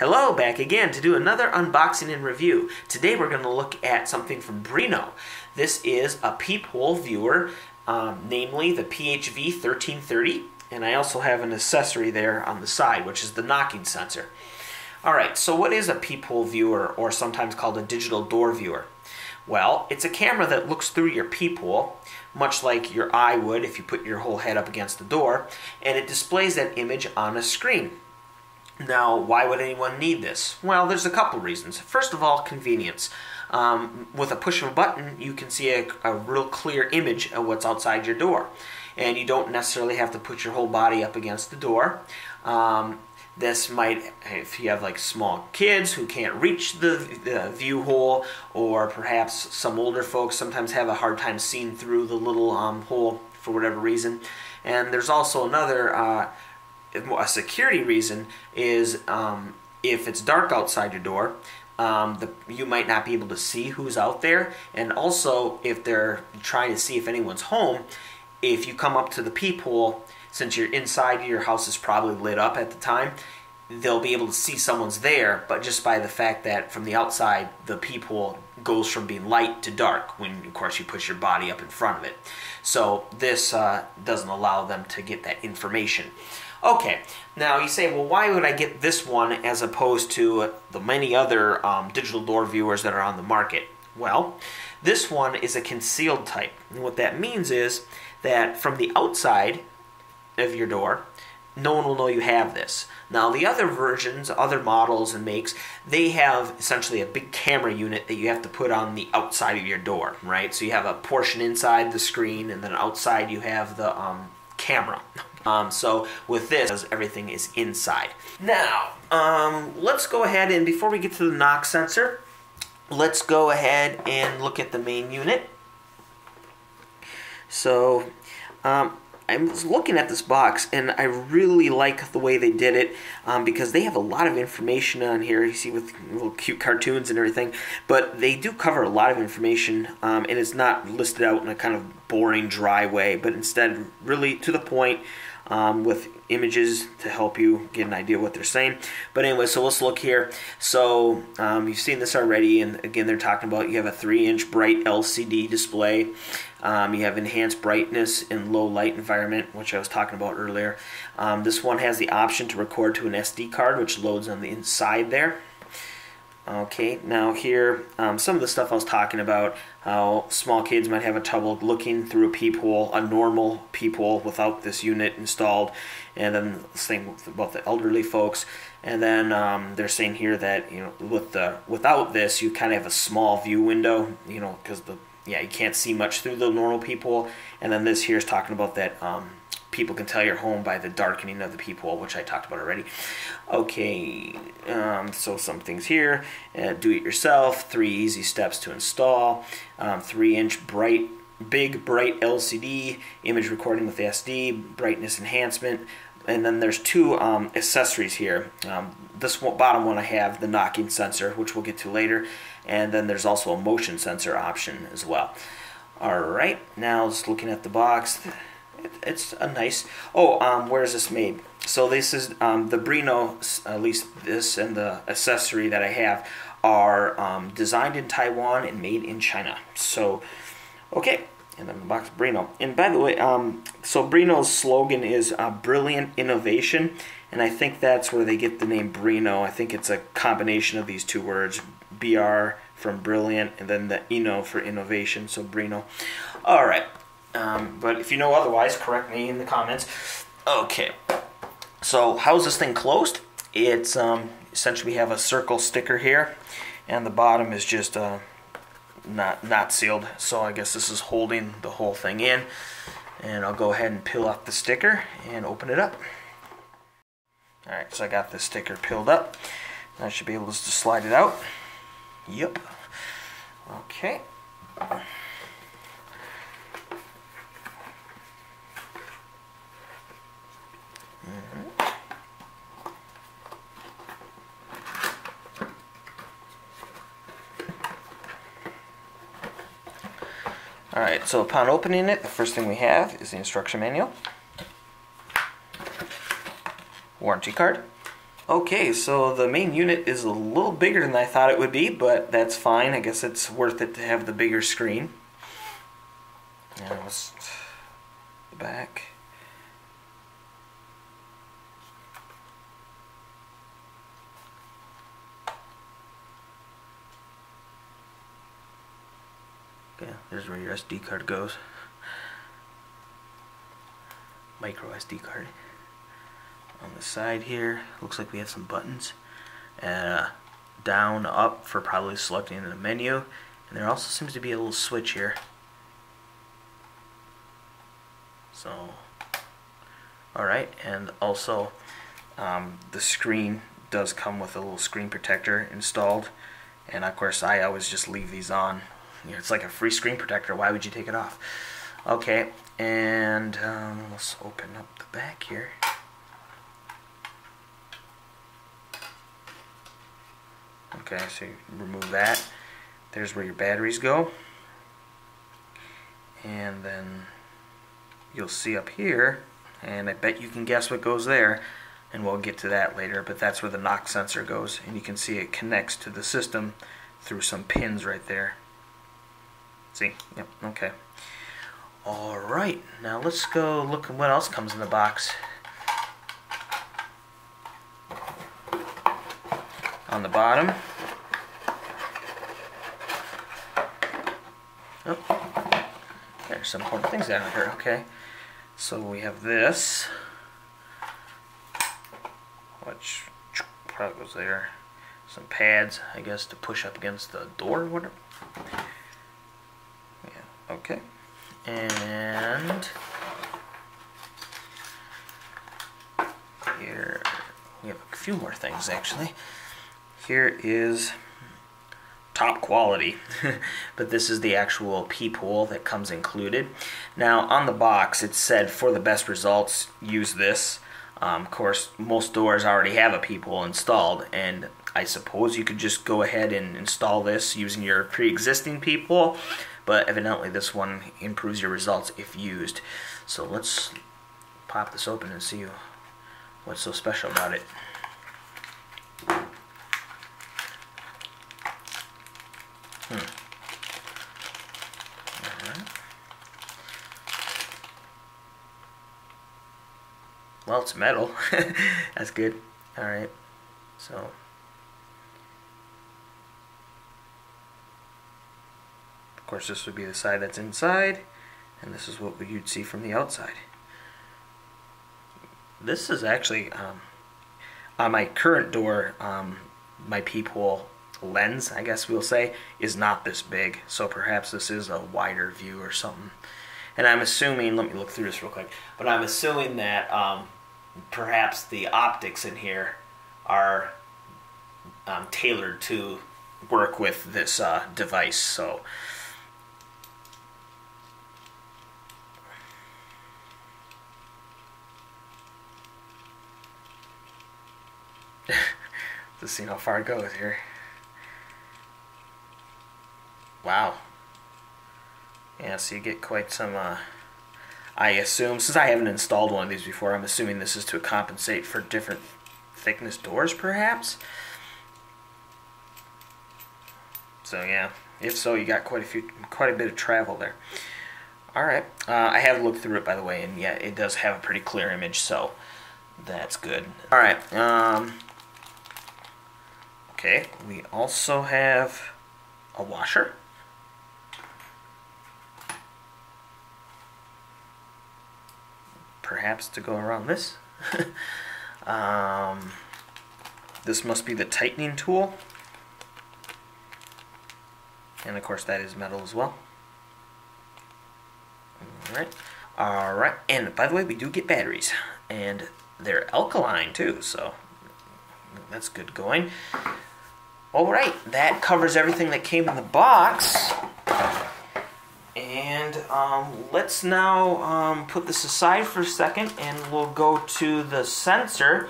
Hello, back again to do another unboxing and review. Today we're going to look at something from Brinno. This is a peephole viewer, namely the PHV 1330, and I also have an accessory there on the side, which is the knocking sensor. Alright, so what is a peephole viewer, or sometimes called a digital door viewer? Well, it's a camera that looks through your peephole, much like your eye would if you put your whole head up against the door, and it displays that image on a screen. Now, why would anyone need this? Well, there's a couple reasons. First of all, convenience. With a push of a button, you can see a real clear image of what's outside your door. And you don't necessarily have to put your whole body up against the door. This might, if you have like small kids who can't reach the view hole, or perhaps some older folks sometimes have a hard time seeing through the little hole for whatever reason. And there's also another a security reason is if it's dark outside your door, you might not be able to see who's out there, and also if they're trying to see if anyone's home, if you come up to the peephole, since you're inside, your house is probably lit up at the time, they'll be able to see someone's there, but just by the fact that from the outside, the peephole goes from being light to dark when, of course, you put your body up in front of it. So this doesn't allow them to get that information. Okay, now you say, well, why would I get this one as opposed to the many other digital door viewers that are on the market? Well, this one is a concealed type. And what that means is that from the outside of your door, no one will know you have this. Now, the other versions, other models and makes, they have essentially a big camera unit that you have to put on the outside of your door, right? So you have a portion inside the screen, and then outside you have the camera. So with this, everything is inside. Now, let's go ahead and, before we get to the knock sensor, let's go ahead and look at the main unit. So, I was looking at this box, and I really like the way they did it because they have a lot of information on here. You see with little cute cartoons and everything, but they do cover a lot of information, and it's not listed out in a kind of boring, dry way, but instead really to the point with images to help you get an idea of what they're saying. But anyway, so let's look here. So you've seen this already, and again, they're talking about you have a 3-inch bright LCD display. You have enhanced brightness in low light environment, which I was talking about earlier. This one has the option to record to an SD card, which loads on the inside there. Okay, now here, some of the stuff I was talking about, how small kids might have a trouble looking through a peephole, a normal peephole without this unit installed, and then the same about the elderly folks. And then they're saying here that, you know, without this, you kind of have a small view window, you know, because you can't see much through the normal peephole. And then this here is talking about that people can tell you're home by the darkening of the peephole, which I talked about already. Okay, so some things here. Do it yourself, 3 easy steps to install, 3-inch big bright LCD, image recording with SD, brightness enhancement, and then there's 2 accessories here. This bottom one I have, the knocking sensor, which we'll get to later, and then there's also a motion sensor option as well. Alright, now just looking at the box. It's a nice... Oh, where is this made? So this is the Brinno, at least this and the accessory that I have, are designed in Taiwan and made in China. So, okay. And then the box of Brinno. And by the way, so Brinno's slogan is brilliant innovation. And I think that's where they get the name Brinno. I think it's a combination of these 2 words, BR from brilliant, and then the Inno for innovation, so Brinno. All right. But if you know otherwise, correct me in the comments. Okay, so how's this thing closed? It's essentially we have a circle sticker here, and the bottom is just not sealed. So I guess this is holding the whole thing in. And I'll go ahead and peel off the sticker and open it up. All right, so I got the sticker peeled up. And I should be able to just slide it out. Yep. Okay. Alright, so upon opening it, the first thing we have is the instruction manual, warranty card, Okay, so the main unit is a little bigger than I thought it would be, but that's fine. I guess it's worth it to have the bigger screen. Now let's go back. Yeah, there's where your SD card goes. Micro SD card. On the side here, looks like we have some buttons. Down, up for probably selecting the menu. And there also seems to be a little switch here. So, alright, and also the screen does come with a little screen protector installed. And of course, I always just leave these on. You know, it's like a free screen protector. Why would you take it off? Okay, and let's open up the back here. Okay, so you remove that. There's where your batteries go. And then you'll see up here, and I bet you can guess what goes there, and we'll get to that later, but that's where the knock sensor goes, and you can see it connects to the system through some pins right there. See? Yep, okay. Alright, now let's go look at what else comes in the box. On the bottom. Oh, there's some important things down here, okay. So we have this, which probably goes there. Some pads, I guess, to push up against the door or whatever. Yeah, okay. And here we have a few more things actually. Here is top quality, but this is the actual peephole that comes included. Now on the box it said, for the best results, use this. Of course, most doors already have a peephole installed, and I suppose you could just go ahead and install this using your pre-existing peephole, but evidently this one improves your results if used. So let's pop this open and see what's so special about it. Well, it's metal. That's good. All right. So, of course, this would be the side that's inside, and this is what you'd see from the outside. This is actually on my current door. My peephole lens, I guess we'll say, is not this big. So perhaps this is a wider view or something. And I'm assuming. Let me look through this real quick. But I'm assuming that. Perhaps the optics in here are tailored to work with this device. So, let's see how far it goes here. Wow. Yeah, so you get quite some. I assume, since I haven't installed one of these before, I'm assuming this is to compensate for different thickness doors, perhaps? So yeah, if so, you got quite a bit of travel there. Alright, I have looked through it, by the way, and yeah, it does have a pretty clear image, so that's good. Alright, okay, we also have a washer. Perhaps to go around this. This must be the tightening tool. And of course that is metal as well. Alright. Alright. And by the way, we do get batteries. And they're alkaline too, so that's good going. Alright, that covers everything that came in the box. And let's now put this aside for a second, and we'll go to the sensor.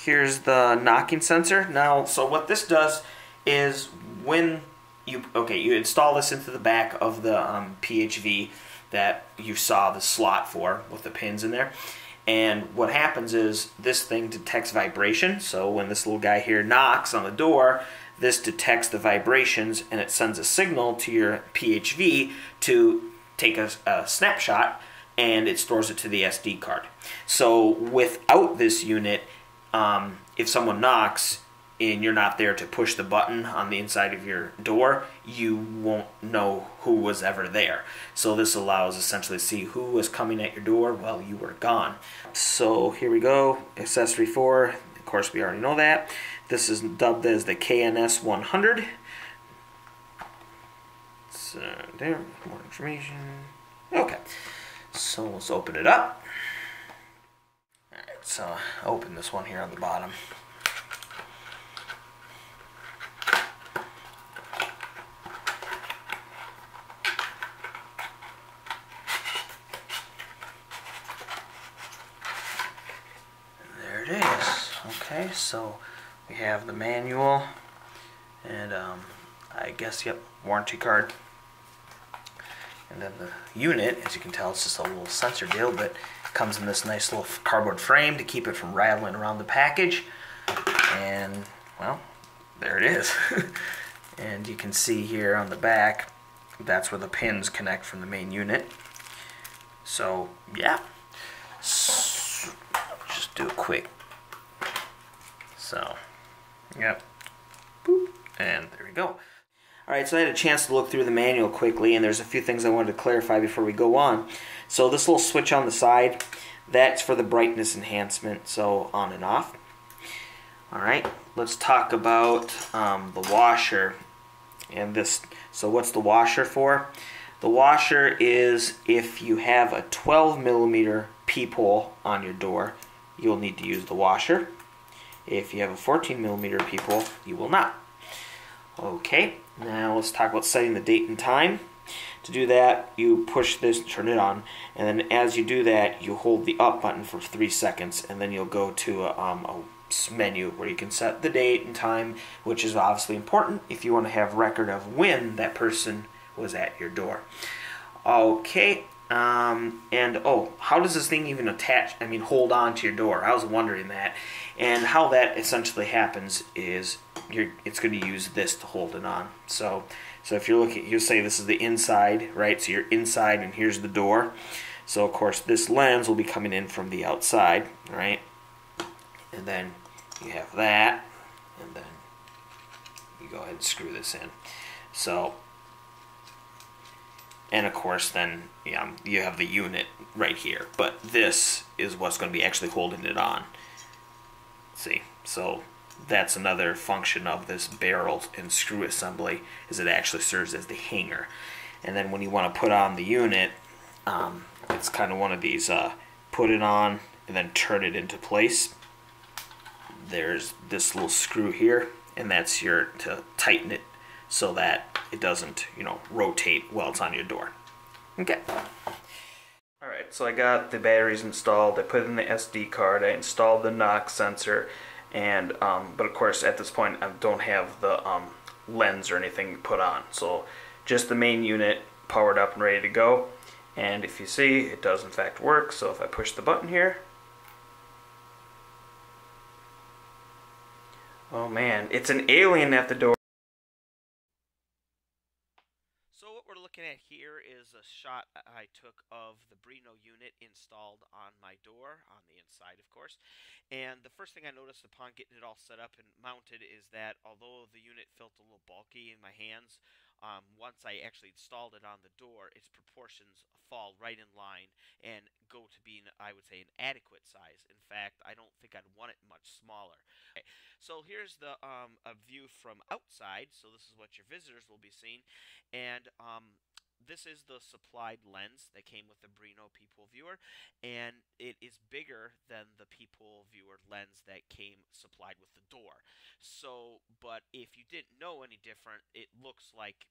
Here's the knocking sensor. Now, so what this does is when you, okay, you install this into the back of the PHV that you saw the slot for with the pins in there, And what happens is this thing detects vibration. So when this little guy here knocks on the door, this detects the vibrations and it sends a signal to your PHV to take a snapshot, and it stores it to the SD card. So without this unit, if someone knocks and you're not there to push the button on the inside of your door, you won't know who was ever there. So this allows essentially to see who was coming at your door while you were gone. So here we go, accessory 4, of course we already know that. This is dubbed as the KNS 100. So there, more information. Okay, so let's open it up. All right, so open this one here on the bottom. Okay, so we have the manual and I guess, yep, warranty card. And then the unit, as you can tell, it's just a little sensor deal, but it comes in this nice little cardboard frame to keep it from rattling around the package. And, well, there it is. And you can see here on the back, that's where the pins connect from the main unit. So, yeah. So, just do a quick... So, yep, boop, and there we go. Alright, so I had a chance to look through the manual quickly, and there's a few things I wanted to clarify before we go on. So this little switch on the side, that's for the brightness enhancement, so on and off. Alright, let's talk about the washer and this. So what's the washer for? The washer is if you have a 12mm peephole on your door, you'll need to use the washer. If you have a 14mm peephole, you will not. Okay, now let's talk about setting the date and time. To do that, you push this, turn it on, and then as you do that, you hold the up button for 3 seconds, and then you'll go to a menu where you can set the date and time, which is obviously important if you want to have record of when that person was at your door. Okay. How does this thing even attach, hold on to your door? I was wondering that. And how that essentially happens is it's going to use this to hold it on. So if you're looking, you'll say this is the inside, right? So you're inside and here's the door. So of course this lens will be coming in from the outside, right? And then you have that, and then you go ahead and screw this in. So... And of course, then you have the unit right here, but this is what's going to be actually holding it on. See, so that's another function of this barrel and screw assembly, is it actually serves as the hanger. And then when you want to put on the unit, it's kind of one of these, put it on and then turn it into place. There's this little screw here, and that's your to tighten it so that it doesn't, rotate while it's on your door. Okay. Alright, so I got the batteries installed, I put in the SD card, I installed the knock sensor, and, but of course at this point I don't have the lens or anything put on, so just the main unit powered up and ready to go. And if you see, it does in fact work, so if I push the button here, oh man, it's an alien at the door. Looking at here is a shot I took of the Brinno unit installed on my door, on the inside of course, and the first thing I noticed upon getting it all set up and mounted is that although the unit felt a little bulky in my hands, once I actually installed it on the door, its proportions fall right in line and go to being, I would say, an adequate size. In fact, I don't think I'd want it much smaller. Okay. So here's the a view from outside, so this is what your visitors will be seeing, and this is the supplied lens that came with the Brinno PeepHole Viewer, and it is bigger than the PeepHole Viewer lens that came supplied with the door. So, but if you didn't know any different, it looks like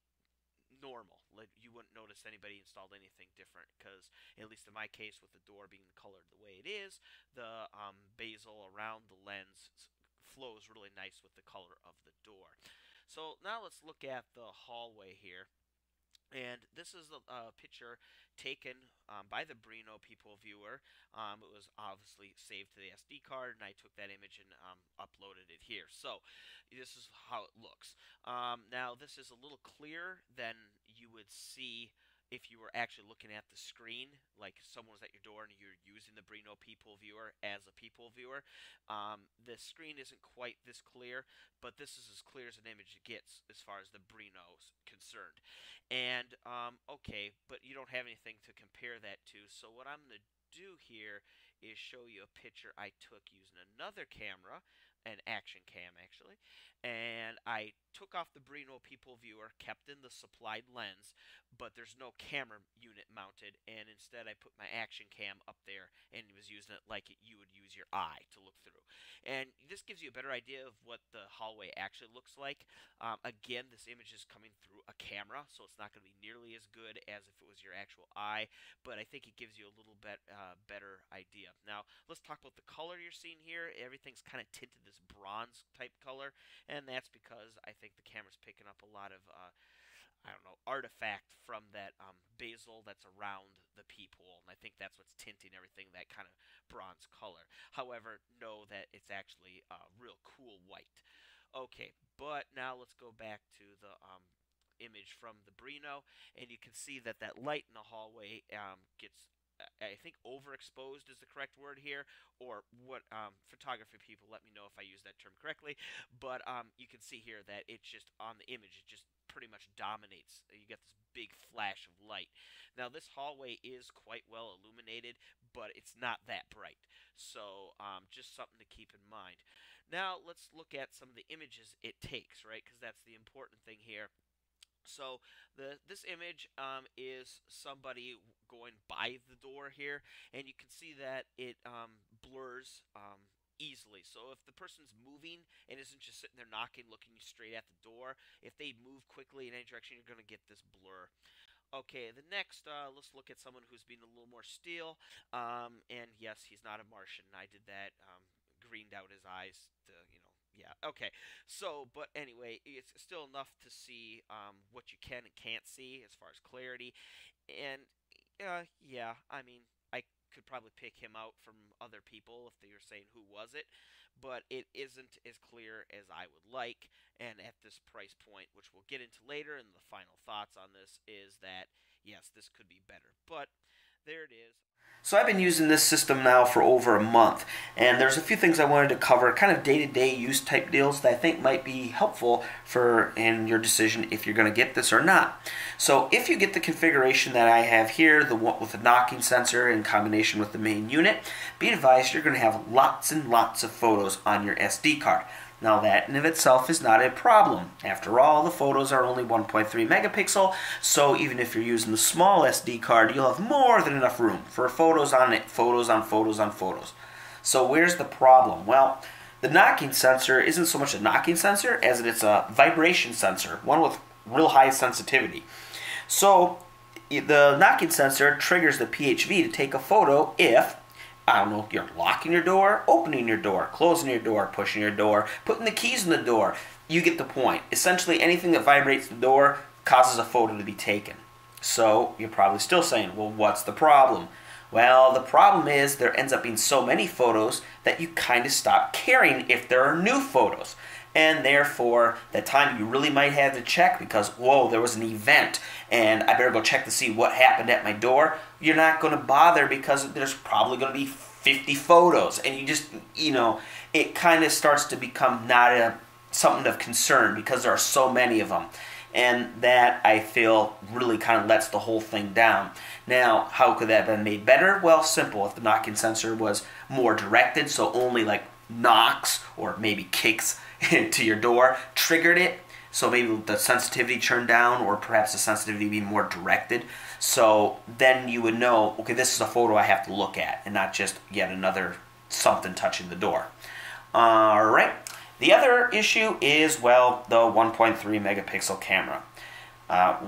normal. Like, you wouldn't notice anybody installed anything different, because at least in my case, with the door being colored the way it is, the bezel around the lens flows really nice with the color of the door. So now let's look at the hallway here. And this is a picture taken by the Brinno PeepHole Viewer. It was obviously saved to the SD card, and I took that image and uploaded it here. So this is how it looks. Now this is a little clearer than you would see if you were actually looking at the screen, like someone was at your door and you're using the Brinno PeepHole Viewer as a PeepHole Viewer. The screen isn't quite this clear, but this is as clear as an image gets as far as the Brinno's concerned. And, okay, but you don't have anything to compare that to, so what I'm going to do here is show you a picture I took using another camera, an action cam actually, and I took off the Brinno PeepHole Viewer, kept in the supplied lens, but there's no camera unit mounted, and instead I put my action cam up there and was using it like you would use your eye to look through. And this gives you a better idea of what the hallway actually looks like. Again, this image is coming through a camera, so it's not going to be nearly as good as if it was your actual eye, but I think it gives you a little bit better idea. Now, let's talk about the color you're seeing here. Everything's kind of tinted this bronze type color, and that's because I think the camera's picking up a lot of I don't know, artifact from that bezel that's around the peephole, and I think that's what's tinting everything that kind of bronze color. However, know that it's actually real cool white. Okay, but now let's go back to the image from the Brinno, and you can see that that light in the hallway gets, I think, overexposed is the correct word here, or what photography people let me know if I use that term correctly, but you can see here that it's just on the image, it just pretty much dominates. You get this big flash of light. Now this hallway is quite well illuminated, but it's not that bright, so just something to keep in mind. Now let's look at some of the images it takes, right, because that's the important thing here. So this image is somebody going by the door here, and you can see that it blurs easily. So if the person's moving and isn't just sitting there knocking, looking straight at the door, if they move quickly in any direction, you're going to get this blur. Okay, the next, let's look at someone who's being a little more still, and yes, he's not a Martian. I did that, greened out his eyes to, you know, yeah, okay. So, but anyway, it's still enough to see what you can and can't see as far as clarity. And, yeah, I mean, I could probably pick him out from other people if they were saying who was it, but it isn't as clear as I would like. And at this price point, which we'll get into later, and the final thoughts on this is that, yes, this could be better. But there it is. So I've been using this system now for over a month, and there's a few things I wanted to cover, kind of day-to-day use type deals that I think might be helpful for in your decision if you're going to get this or not. So if you get the configuration that I have here, the one with the knocking sensor in combination with the main unit, be advised you're going to have lots and lots of photos on your SD card. Now that in of itself is not a problem. After all, the photos are only 1.3 megapixel, so even if you're using the small SD card, you'll have more than enough room for photos on it, photos on photos on photos. So where's the problem? Well, the knocking sensor isn't so much a knocking sensor as it is a vibration sensor, one with real high sensitivity. So the knocking sensor triggers the PHV to take a photo if, I don't know, you're locking your door, opening your door, closing your door, pushing your door, putting the keys in the door. You get the point. Essentially, anything that vibrates the door causes a photo to be taken. So you're probably still saying, well, what's the problem? Well, the problem is there ends up being so many photos that you kind of stop caring if there are new photos. And therefore, the time you really might have to check because, whoa, there was an event and I better go check to see what happened at my door, you're not going to bother because there's probably going to be 50 photos. And you just, you know, it kind of starts to become not something of concern because there are so many of them. And that, I feel, really kind of lets the whole thing down. Now, how could that have been made better? Well, simple. If the knocking sensor was more directed, so only like knocks or maybe kicks to your door triggered it, so maybe the sensitivity turned down or perhaps the sensitivity being more directed, so then you would know, okay, this is a photo I have to look at and not just yet another something touching the door. All right. The other issue is, well, the 1.3 megapixel camera.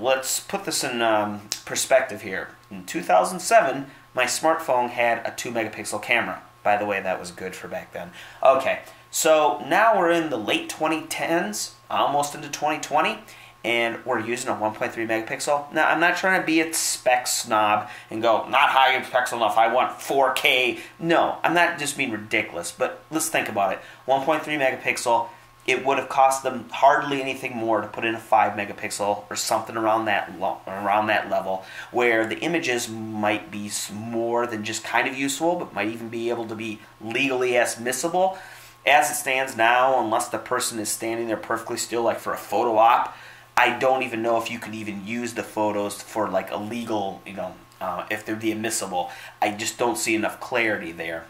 Let's put this in perspective here. In 2007, my smartphone had a 2 megapixel camera. By the way, that was good for back then. Okay, so now we're in the late 2010s, almost into 2020, and we're using a 1.3 megapixel. Now, I'm not trying to be a spec snob and go, not high pixel enough, I want 4K. No, I'm not just being ridiculous, but let's think about it. 1.3 megapixel, it would have cost them hardly anything more to put in a 5 megapixel or something around that level, where the images might be more than just kind of useful, but might even be able to be legally admissible. As it stands now, unless the person is standing there perfectly still, like for a photo op, I don't even know if you could even use the photos for like a legal, you know, if they'd be admissible. I just don't see enough clarity there.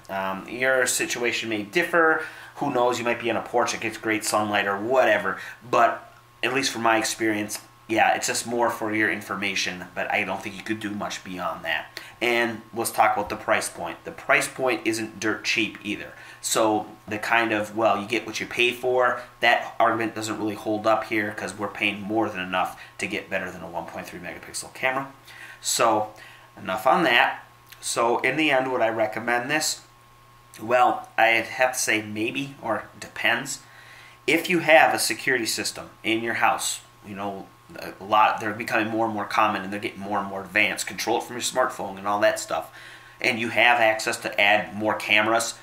Your situation may differ. Who knows, you might be on a porch that gets great sunlight or whatever, but at least from my experience, yeah, it's just more for your information, but I don't think you could do much beyond that. And let's talk about the price point. The price point isn't dirt cheap either. So the kind of, well, you get what you pay for, that argument doesn't really hold up here because we're paying more than enough to get better than a 1.3 megapixel camera. So enough on that. So in the end, would I recommend this? Well, I'd have to say maybe, or depends. If you have a security system in your house, you know, a lot, they're becoming more and more common and they're getting more and more advanced. Control it from your smartphone and all that stuff. And you have access to add more cameras.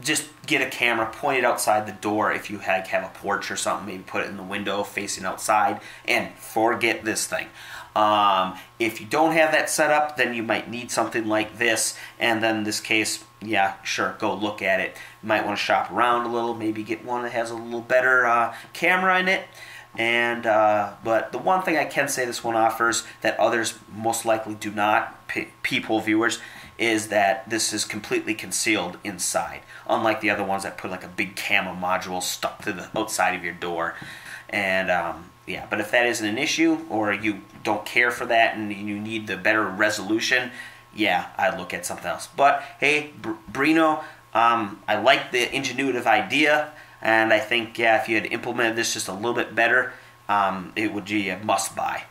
Just get a camera, point it outside the door if you have a porch or something. Maybe put it in the window facing outside and forget this thing. If you don't have that set up, then you might need something like this. And then in this case, yeah, sure, go look at it. You might want to shop around a little, maybe get one that has a little better camera in it. And but the one thing I can say this one offers that others most likely do not, PeepHole viewers, is that this is completely concealed inside, unlike the other ones that put like a big camera module stuck to the outside of your door. And yeah, but if that isn't an issue or you don't care for that and you need the better resolution, yeah, I'd look at something else. But hey, Brinno, I like the ingenuitive idea. And I think, yeah, if you had implemented this just a little bit better, it would be a must-buy.